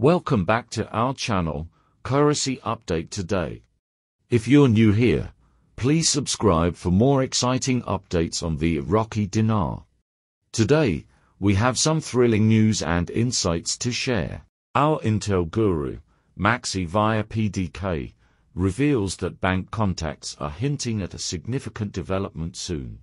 Welcome back to our channel, Currency Update Today. If you're new here, please subscribe for more exciting updates on the Iraqi dinar. Today, we have some thrilling news and insights to share. Our Intel guru, Maxi via PDK, reveals that bank contacts are hinting at a significant development soon.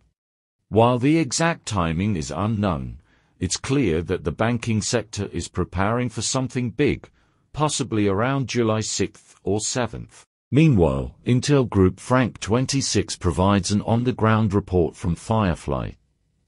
While the exact timing is unknown, it's clear that the banking sector is preparing for something big, possibly around July 6th or 7th. Meanwhile, Intel Group Frank 26 provides an on-the-ground report from Firefly,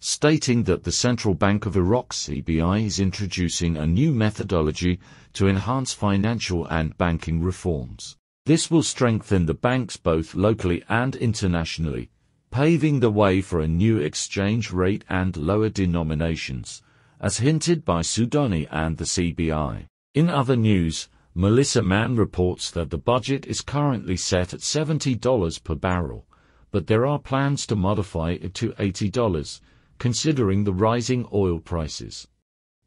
stating that the Central Bank of Iraq (CBI) is introducing a new methodology to enhance financial and banking reforms. This will strengthen the banks both locally and internationally, paving the way for a new exchange rate and lower denominations, as hinted by Sudani and the CBI. In other news, Melissa Mann reports that the budget is currently set at $70 per barrel, but there are plans to modify it to $80, considering the rising oil prices.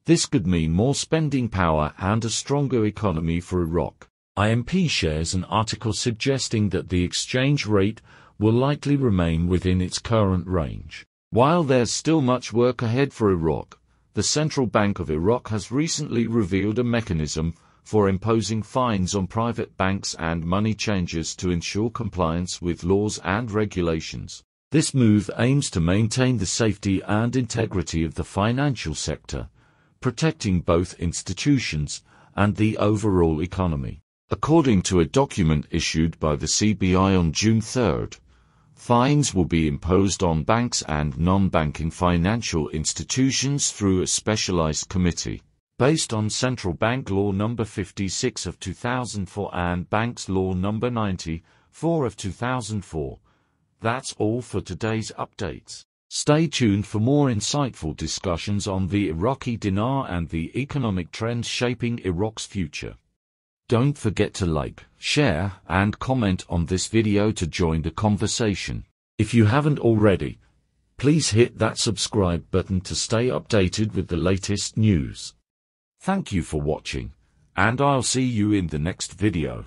This could mean more spending power and a stronger economy for Iraq. IMP shares an article suggesting that the exchange rate will likely remain within its current range. While there's still much work ahead for Iraq, the Central Bank of Iraq has recently revealed a mechanism for imposing fines on private banks and money changers to ensure compliance with laws and regulations. This move aims to maintain the safety and integrity of the financial sector, protecting both institutions and the overall economy. According to a document issued by the CBI on June 3rd, fines will be imposed on banks and non-banking financial institutions through a specialized committee, based on Central Bank Law No. 56 of 2004 and Banks Law No. 94 of 2004. That's all for today's updates. Stay tuned for more insightful discussions on the Iraqi dinar and the economic trends shaping Iraq's future. Don't forget to like, share, and comment on this video to join the conversation. If you haven't already, please hit that subscribe button to stay updated with the latest news. Thank you for watching, and I'll see you in the next video.